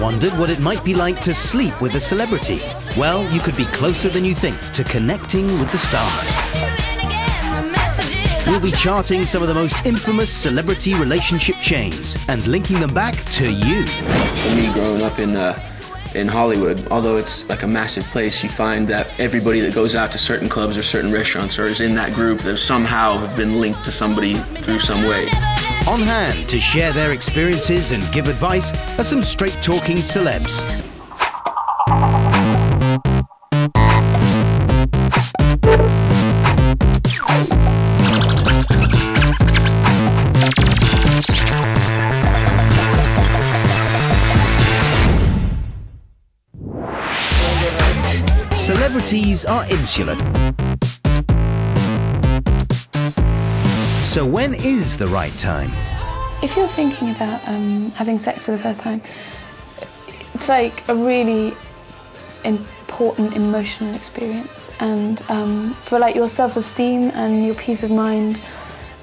wondered what it might be like to sleep with a celebrity? Well, you could be closer than you think to connecting with the stars. We'll be charting some of the most infamous celebrity relationship chains and linking them back to you. For me, growing up in Hollywood, although it's like a massive place, you find that everybody that goes out to certain clubs or certain restaurants or is in that group that somehow have been linked to somebody through some way. On hand to share their experiences and give advice are some straight-talking celebs. Celebrities are insular. So when is the right time? If you're thinking about having sex for the first time, it's like a really important emotional experience. And for like your self-esteem and your peace of mind,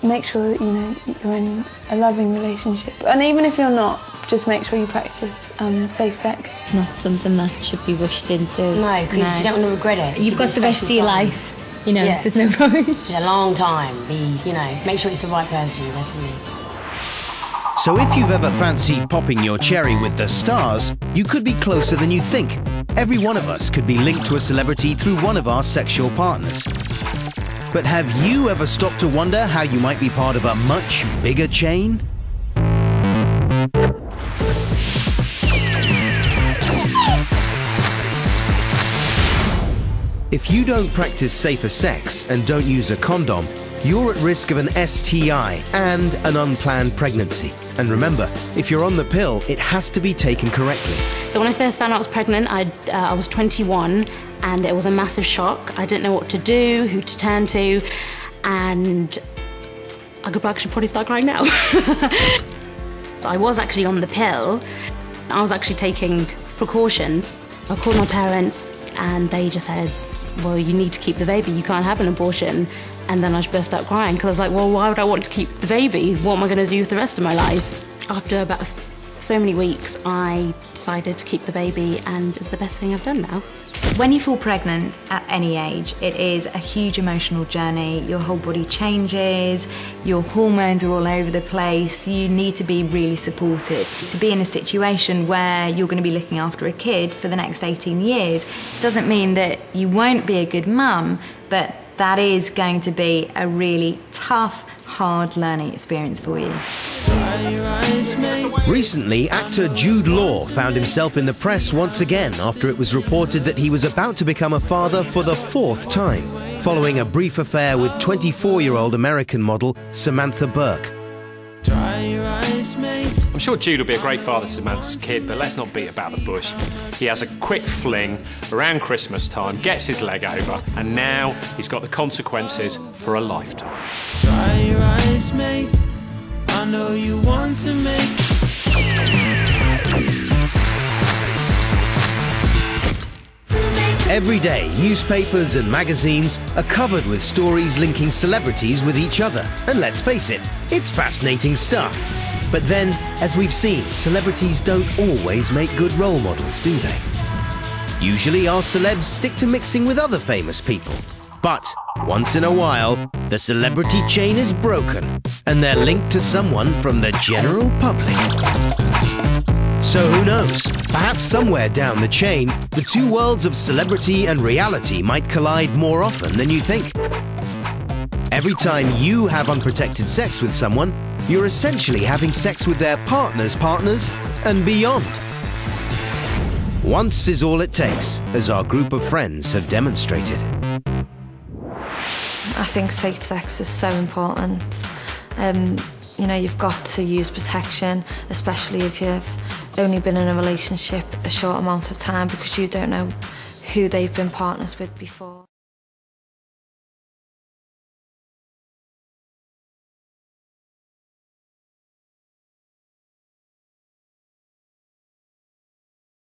make sure that you know you're in a loving relationship. And even if you're not, just make sure you practice safe sex. It's not something that should be rushed into. No, because you don't want to regret it. You've got the rest of your life. You know, yeah. There's no rush. It's a long time. You know, make sure it's the right person, definitely. So if you've ever fancied popping your cherry with the stars, you could be closer than you think. Every one of us could be linked to a celebrity through one of our sexual partners. But have you ever stopped to wonder how you might be part of a much bigger chain? If you don't practice safer sex and don't use a condom, you're at risk of an STI and an unplanned pregnancy. And remember, if you're on the pill, it has to be taken correctly. So when I first found out I was pregnant, I was 21, and it was a massive shock. I didn't know what to do, who to turn to, and I could probably start crying now. So I was actually on the pill. I was actually taking precaution. I called my parents, and they just said, well, you need to keep the baby, you can't have an abortion. And then I just burst out crying, because I was like, well, why would I want to keep the baby? What am I going to do with the rest of my life? After about so many weeks, I decided to keep the baby, and it's the best thing I've done now. When you fall pregnant at any age, it is a huge emotional journey. Your whole body changes, your hormones are all over the place. You need to be really supported. To be in a situation where you're going to be looking after a kid for the next 18 years doesn't mean that you won't be a good mum, but that is going to be a really tough, hard learning experience for you. Recently, actor Jude Law found himself in the press once again after it was reported that he was about to become a father for the 4th time, following a brief affair with 24-year-old American model Samantha Burke. I'm sure Jude will be a great father to Samantha's kid, but let's not beat about the bush. He has a quick fling around Christmas time, gets his leg over, and now he's got the consequences for a lifetime. Dry your eyes, mate. I know you want to make. Every day, newspapers and magazines are covered with stories linking celebrities with each other. And let's face it, it's fascinating stuff. But then, as we've seen, celebrities don't always make good role models, do they? Usually our celebs stick to mixing with other famous people. But once in a while, the celebrity chain is broken and they're linked to someone from the general public. So who knows? Perhaps somewhere down the chain, the two worlds of celebrity and reality might collide more often than you think. Every time you have unprotected sex with someone, you're essentially having sex with their partner's partners and beyond. Once is all it takes, as our group of friends have demonstrated. I think safe sex is so important. You know, you've got to use protection, especially if you've only been in a relationship a short amount of time, because you don't know who they've been partners with before.